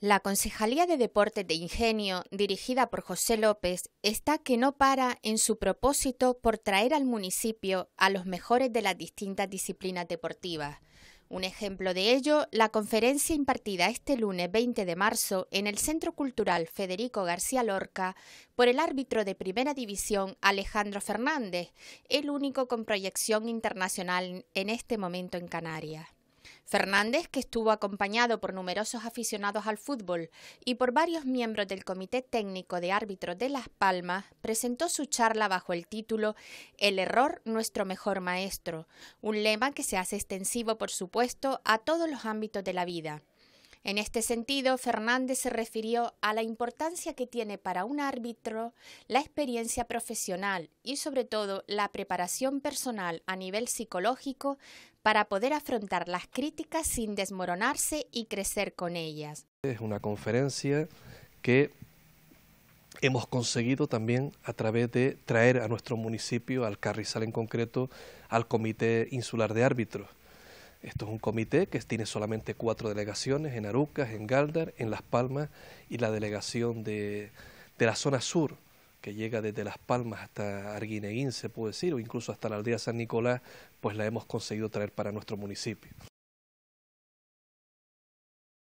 La Concejalía de Deportes de Ingenio, dirigida por José López, está que no para en su propósito por traer al municipio a los mejores de las distintas disciplinas deportivas. Un ejemplo de ello, la conferencia impartida este lunes 20 de marzo en el Centro Cultural Federico García Lorca por el árbitro de Primera División Alejandro Hernández, el único con proyección internacional en este momento en Canarias. Fernández, que estuvo acompañado por numerosos aficionados al fútbol y por varios miembros del Comité Técnico de Árbitros de Las Palmas, presentó su charla bajo el título «El error, nuestro mejor maestro», un lema que se hace extensivo, por supuesto, a todos los ámbitos de la vida. En este sentido, Fernández se refirió a la importancia que tiene para un árbitro la experiencia profesional y, sobre todo, la preparación personal a nivel psicológico para poder afrontar las críticas sin desmoronarse y crecer con ellas. Es una conferencia que hemos conseguido también a través de traer a nuestro municipio, al Carrizal en concreto, al Comité Insular de Árbitros. Esto es un comité que tiene solamente 4 delegaciones, en Arucas, en Gáldar, en Las Palmas y la delegación de la zona sur, que llega desde Las Palmas hasta Arguineguín, se puede decir, o incluso hasta la aldea San Nicolás, pues la hemos conseguido traer para nuestro municipio.